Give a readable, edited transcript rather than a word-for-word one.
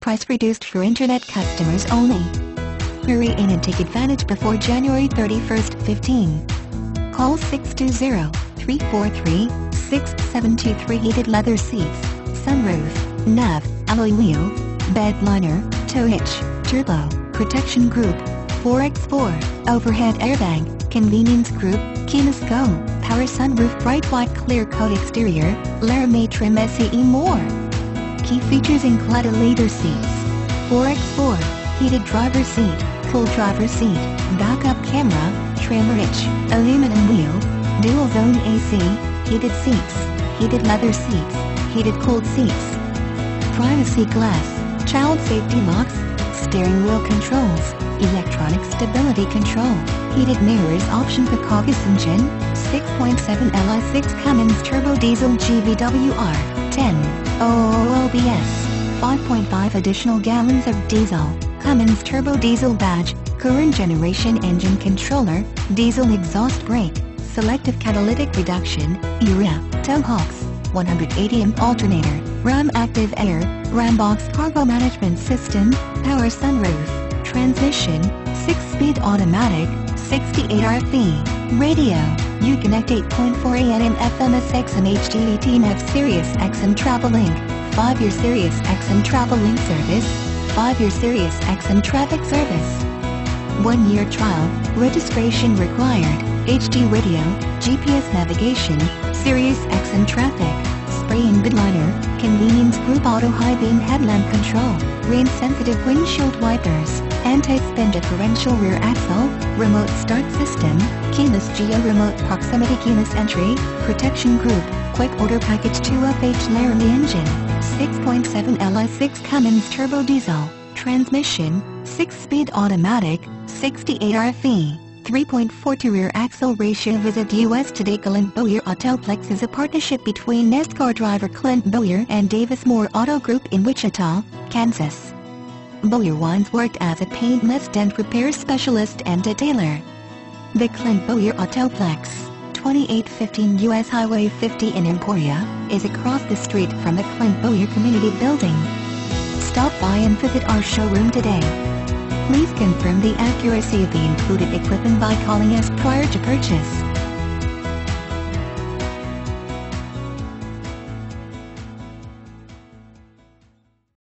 Price reduced for Internet customers only. Hurry in and take advantage before January 31st, 15. Call 620-343-6723. Heated leather seats, sunroof, nav, alloy wheel, bed liner, tow hitch, turbo, protection group, 4x4, overhead airbag, convenience group, keyless go, power sunroof, bright white clear coat exterior, Laramie trim SE more. Key features include leather seats, 4x4, heated driver's seat, cool driver's seat, backup camera, trim rich, aluminum wheel, dual zone AC, heated seats, heated leather seats, heated cooled seats, privacy glass, child safety locks, steering wheel controls, electronic stability control, heated mirrors option. The Caucus engine, 6.7 Li6 Cummins turbo diesel GVWR, 10,000 OBS, 5.5 additional gallons of diesel. Cummins turbo diesel badge, current generation engine controller, diesel exhaust brake, selective catalytic reduction, urea, tow hooks, 180 amp alternator, Ram Active Air, Ram Box cargo management system, power sunroof, transmission, 6-speed automatic, 68RFE, radio, Uconnect 8.4 AM FMSX and HD 18F Sirius XM Travel Link, 5-year Sirius XM Travel Link service, 5-year Sirius XM traffic service. 1-year trial, registration required, HD radio, GPS navigation, Sirius XM traffic, spray-in bed liner, convenience group auto high-beam headlamp control, rain-sensitive windshield wipers, anti-spin differential rear axle, remote start system, keyless geo remote proximity keyless entry, protection group, quick order package 2FH Laramie engine, 6.7 Li6 Cummins turbo diesel, transmission, 6-speed automatic, 68RFE. 3.42 rear axle ratio. Visit US Today. Clint Bowyer Autoplex is a partnership between NASCAR driver Clint Bowyer and Davis Moore Auto Group in Wichita, Kansas. Bowyer once worked as a paintless dent repair specialist and a tailor. The Clint Bowyer Autoplex, 2815 US Highway 50 in Emporia, is across the street from the Clint Bowyer Community Building. Stop by and visit our showroom today. Please confirm the accuracy of the included equipment by calling us prior to purchase.